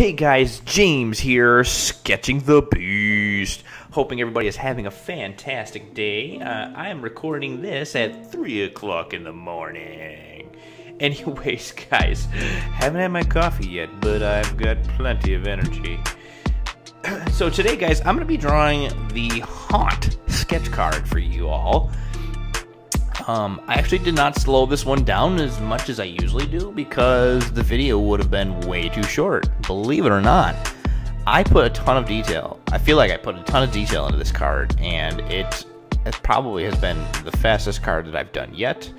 Hey guys, James here, Sketching the Beast. Hoping everybody is having a fantastic day. I am recording this at 3 o'clock in the morning. Anyways, guys, haven't had my coffee yet, but I've got plenty of energy. So today, guys, I'm going to be drawing the Haunt sketch card for you all. I actually did not slow this one down as much as I usually do because the video would have been way too short. Believe it or not, I put a ton of detail. I feel like I put a ton of detail into this card, and it probably has been the fastest card that I've done yet.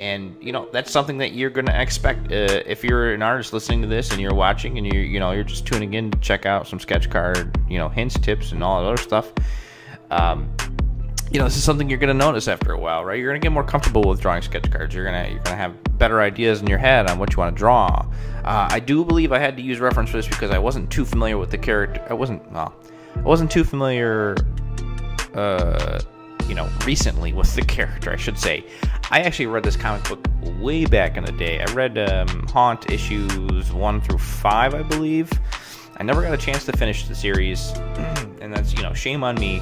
And, you know, that's something that you're going to expect if you're an artist listening to this and you're watching and you're just tuning in to check out some sketch card, you know, hints, tips, and all that other stuff. You know, this is something you're going to notice after a while, right? You're going to get more comfortable with drawing sketch cards. You're going to have better ideas in your head on what you want to draw. I do believe I had to use reference for this because I wasn't too familiar with the character. I wasn't too familiar, you know, recently with the character, I should say. I actually read this comic book way back in the day. I read Haunt issues 1 through 5, I believe. I never got a chance to finish the series, and that's, you know, shame on me.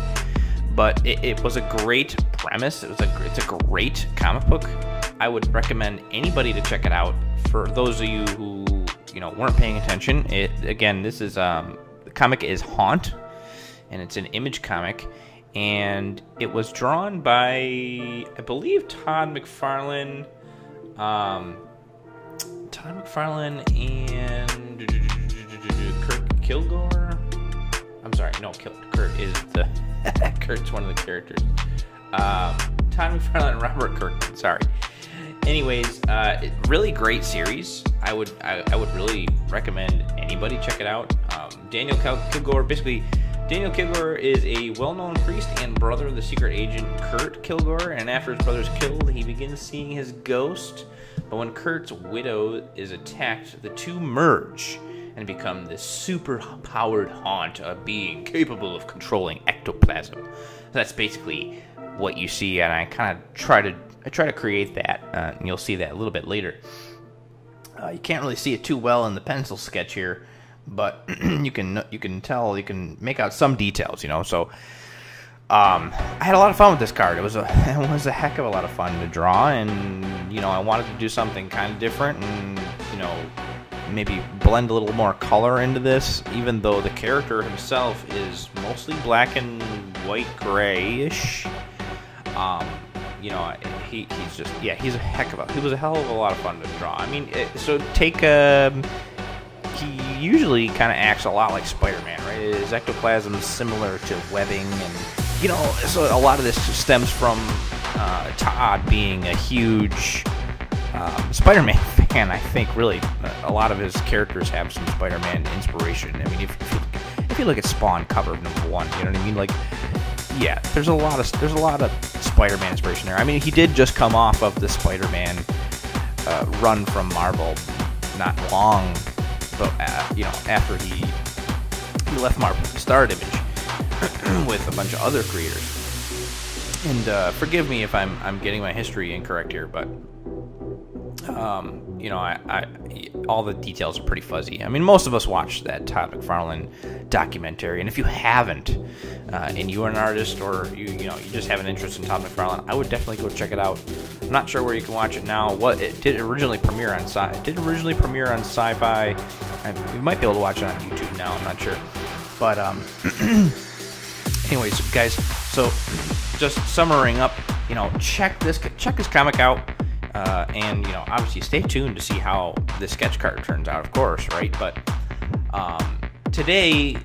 But it was a great premise. It's a great comic book. I would recommend anybody to check it out. For those of you who, you know, weren't paying attention, again, this is the comic is Haunt, and it's an Image comic, and it was drawn by, I believe, Todd McFarlane, and Kurt Kilgore. I'm sorry, no, Kurt is the. Kurt's one of the characters. Tommy Farland and Robert Kirkman, sorry. Anyways, really great series. I would really recommend anybody check it out. Daniel Kilgore, basically, Daniel Kilgore is a well-known priest and brother of the secret agent Kurt Kilgore, and after his brother's killed, he begins seeing his ghost. But when Kurt's widow is attacked, the two merge and become this super-powered haunt, a being capable of controlling ectoplasm. So that's basically what you see, and I try to create that, and you'll see that a little bit later. You can't really see it too well in the pencil sketch here, but you can make out some details, you know. So I had a lot of fun with this card. It was a heck of a lot of fun to draw, and you know, I wanted to do something kind of different, and you know, maybe blend a little more color into this, even though the character himself is mostly black and white, grayish. You know, he's just, yeah, he was a hell of a lot of fun to draw. I mean, he usually kind of acts a lot like Spider-Man, right? His ectoplasm is similar to webbing, and you know, so a lot of this stems from Todd being a huge Spider-Man fan. I think really a lot of his characters have some Spider-Man inspiration. I mean, if you look at Spawn cover #1, you know what I mean? Like, yeah, there's a lot of Spider-Man inspiration there. I mean, he did just come off of the Spider-Man run from Marvel not long, but you know, after he left Marvel, he started Image with a bunch of other creators. And forgive me if I'm getting my history incorrect here, but. You know, all the details are pretty fuzzy. I mean, most of us watched that Todd McFarlane documentary, and if you haven't, and you are an artist, or you know, you just have an interest in Todd McFarlane, I would definitely go check it out. I'm not sure where you can watch it now. It did originally premiere on Sci-Fi. You might be able to watch it on YouTube now. I'm not sure, but anyways, guys. So, just summarizing up, you know, check this comic out. And, you know, obviously stay tuned to see how the sketch card turns out, of course, right? But today,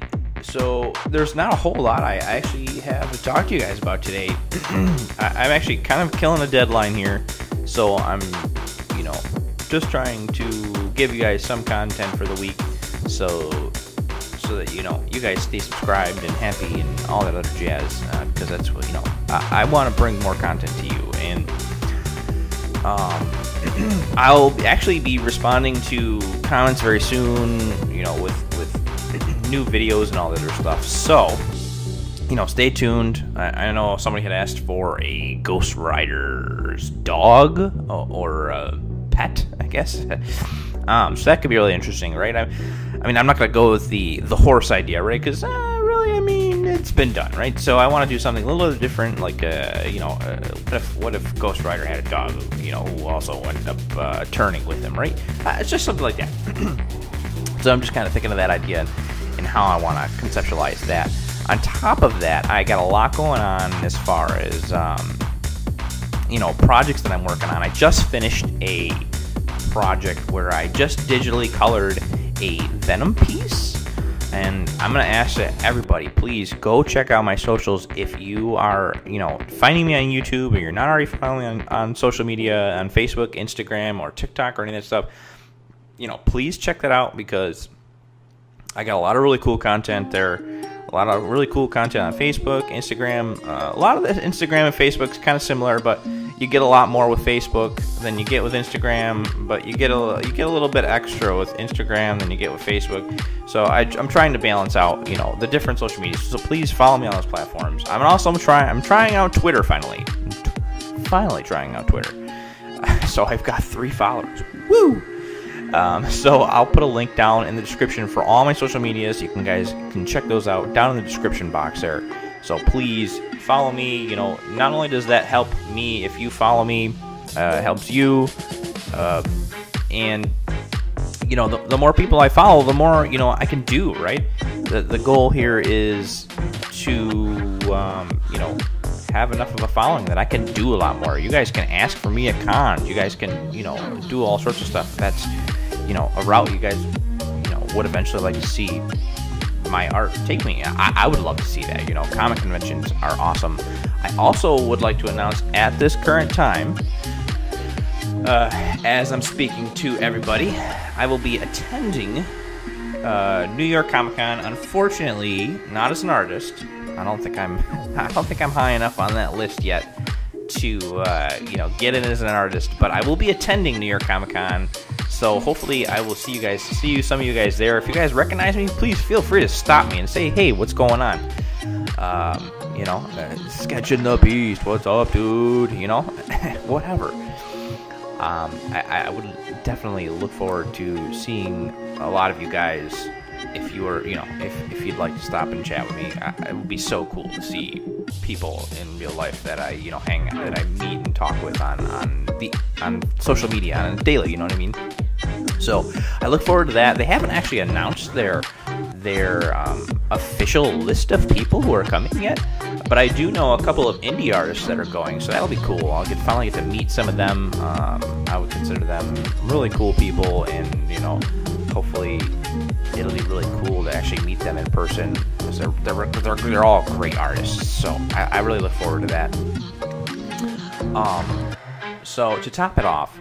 so there's not a whole lot I actually have to talk to you guys about today. I'm actually kind of killing a deadline here. So I'm, you know, just trying to give you guys some content for the week so that, you know, you guys stay subscribed and happy and all that other jazz. Because that's what, you know, I want to bring more content to you. And I'll actually be responding to comments very soon, you know, with new videos and all that other stuff. So, you know, stay tuned. I know somebody had asked for a Ghost Rider's dog or a pet, I guess. So that could be really interesting, right? I mean, I'm not going to go with the horse idea, right? Because really, I mean, it's been done, right? So I want to do something a little different, like, you know, what if Ghost Rider had a dog, you know, who also ended up turning with him, right? It's just something like that. So I'm just kind of thinking of that idea and how I want to conceptualize that. On top of that, I got a lot going on as far as, you know, projects that I'm working on. I just finished a project where I just digitally colored a Venom piece. And I'm going to ask everybody, please go check out my socials. If you are, you know, finding me on YouTube or you're not already following me on social media, on Facebook, Instagram, or TikTok or any of that stuff, you know, please check that out because I got a lot of really cool content there. A lot of really cool content on Facebook, Instagram. A lot of the Instagram and Facebook's kind of similar, but you get a lot more with Facebook than you get with Instagram. But you get a little bit extra with Instagram than you get with Facebook. So I'm trying to balance out, you know, the different social media. So please follow me on those platforms. I'm also trying out Twitter finally. Finally trying out Twitter. So I've got 3 followers. Woo! So I'll put a link down in the description for all my social medias. You can guys can check those out down in the description box there. So please follow me. You know, not only does that help me, if you follow me, it helps you. And, you know, the more people I follow, the more, you know, I can do, right? The goal here is to, you know, have enough of a following that I can do a lot more. You guys can ask for me at cons. You guys can, you know, do all sorts of stuff. That's, you know, a route you guys, you know, would eventually like to see my art take me. I would love to see that. You know, comic conventions are awesome. I also would like to announce at this current time, as I'm speaking to everybody, I will be attending New York Comic-Con. Unfortunately, not as an artist. I don't think I'm high enough on that list yet to, you know, get in as an artist. But I will be attending New York Comic-Con. So hopefully I will see some of you guys there. If you guys recognize me, please feel free to stop me and say, hey, what's going on? You know, Sketching the Beast, what's up, dude? You know, whatever. I would definitely look forward to seeing a lot of you guys. If you were, you know, if you'd like to stop and chat with me, it would be so cool to see people in real life that I, you know, that I meet and talk with on social media on a daily, you know what I mean? So I look forward to that. They haven't actually announced their official list of people who are coming yet, but I do know a couple of indie artists that are going, so that'll be cool. I'll finally get to meet some of them. I would consider them really cool people, and, you know, hopefully it'll be really cool to actually meet them in person because they're all great artists. So I really look forward to that. So to top it off,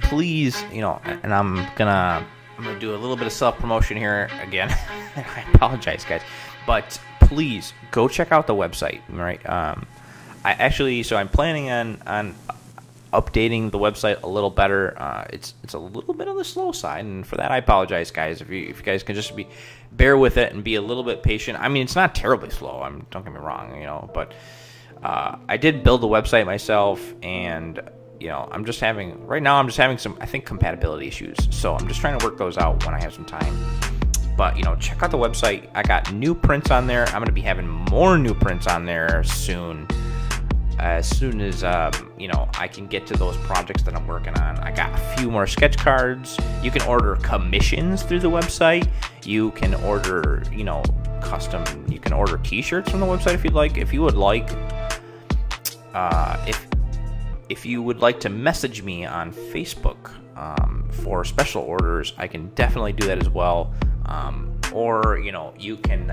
please, you know, and I'm gonna do a little bit of self-promotion here again. I apologize, guys, but please go check out the website. Right? I'm planning on updating the website a little better. It's a little bit on the slow side, and for that I apologize, guys. If you guys can just bear with it and be a little bit patient. I mean, it's not terribly slow. Don't get me wrong, you know, but I did build the website myself, and you know, right now I'm just having some, I think, compatibility issues. So I'm just trying to work those out when I have some time. But, you know, check out the website. I got new prints on there. I'm going to be having more new prints on there soon. As soon as, you know, I can get to those projects that I'm working on. I got a few more sketch cards. You can order commissions through the website. You can order, you know, custom. You can order t-shirts from the website if you'd like. If you would like, if you would like to message me on Facebook for special orders, I can definitely do that as well. Or, you know, you can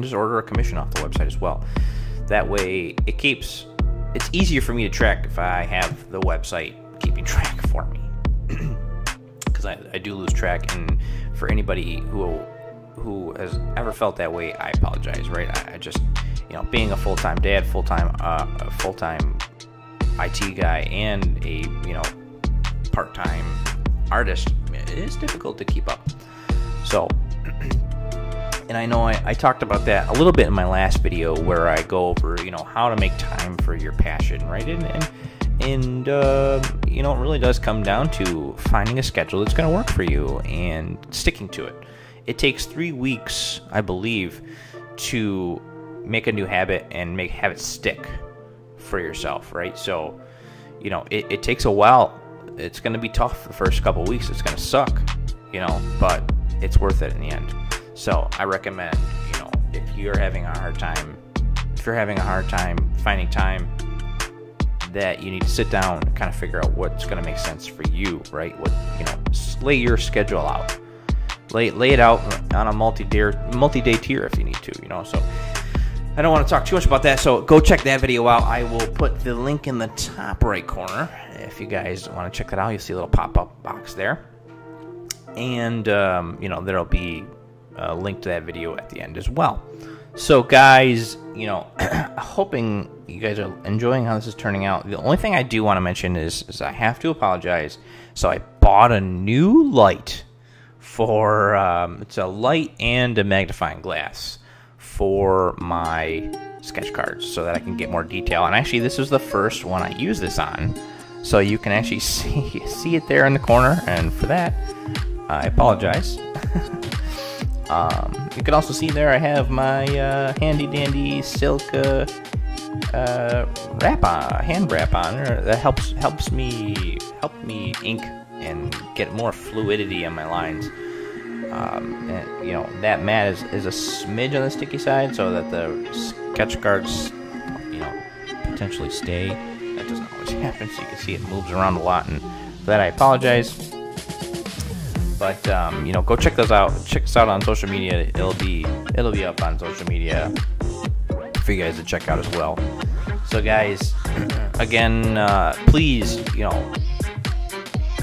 just order a commission off the website as well. That way it's easier for me to track if I have the website keeping track for me. Because I do lose track, and for anybody who has ever felt that way, I apologize, right? I just, you know, being a full-time dad, full-time IT guy, and a, you know, part-time artist, it is difficult to keep up. So, and I know I talked about that a little bit in my last video where I go over, you know, how to make time for your passion, right? And And, you know, it really does come down to finding a schedule that's going to work for you and sticking to it. It takes 3 weeks, I believe, to make a new habit and have it stick for yourself, right? So, you know, it takes a while. It's going to be tough the first couple weeks. It's going to suck, you know, but it's worth it in the end. So I recommend, you know, if you're having a hard time finding time, that you need to sit down and kind of figure out what's going to make sense for you, right? What, you know, lay your schedule out, lay it out on a multi-day tier if you need to, you know. So I don't want to talk too much about that. So go check that video out. I will put the link in the top right corner. If you guys want to check that out, you'll see a little pop-up box there. And, you know, there'll be a link to that video at the end as well. So, guys, you know, hoping you guys are enjoying how this is turning out. The only thing I do want to mention is I have to apologize. So I bought a new light for, it's a light and a magnifying glass for my sketch cards so that I can get more detail. And actually, this is the first one I use this on. So you can actually see it there in the corner. And for that, I apologize. You can also see there I have my handy-dandy silk hand wrap on. That helps me ink and get more fluidity on my lines. And, you know, that mat is a smidge on the sticky side so that the sketch cards, you know, potentially stay. That doesn't always happen, so you can see it moves around a lot, and for that I apologize. But, you know, go check those out. Check us out on social media. It'll be up on social media for you guys to check out as well. So, guys, again, please, you know,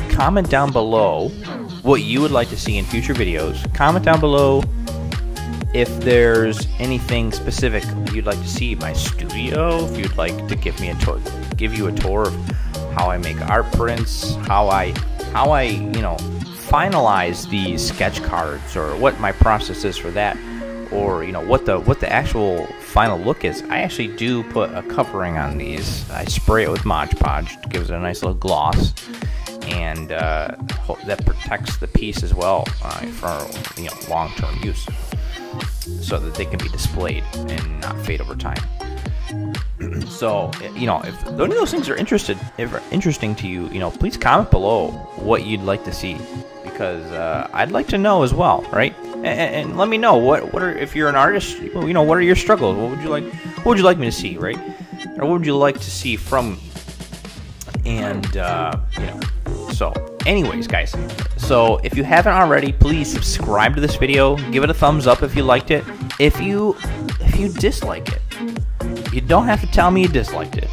comment down below what you would like to see in future videos. Comment down below if there's anything specific you'd like to see in my studio. If you'd like to give you a tour of how I make art prints, how I, you know, finalize these sketch cards, or what my process is for that, or, you know, what the actual final look is. I actually do put a covering on these. I spray it with Mod Podge. It gives it a nice little gloss, and that protects the piece as well for, you know, long-term use, so that they can be displayed and not fade over time. So, you know, if any of those things are interesting to you, you know, please comment below what you'd like to see, because I'd like to know as well, right? And let me know what are, if you're an artist, you know, what are your struggles? What would you like me to see, right? Or what would you like to see from me? And you know, so anyways, guys, so if you haven't already, please subscribe to this video. Give it a thumbs up if you liked it. If you dislike it, you don't have to tell me you disliked it,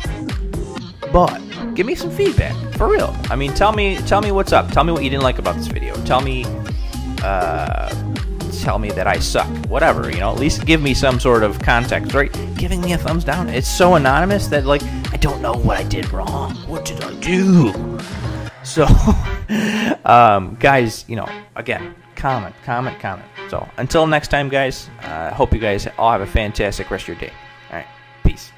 but give me some feedback, for real. I mean, tell me what's up. Tell me what you didn't like about this video. Tell me that I suck. Whatever, you know. At least give me some sort of context, right? Giving me a thumbs down, it's so anonymous that, like, I don't know what I did wrong. What did I do? So, guys, you know, again, comment. So until next time, guys. I hope you guys all have a fantastic rest of your day. All right. Peace.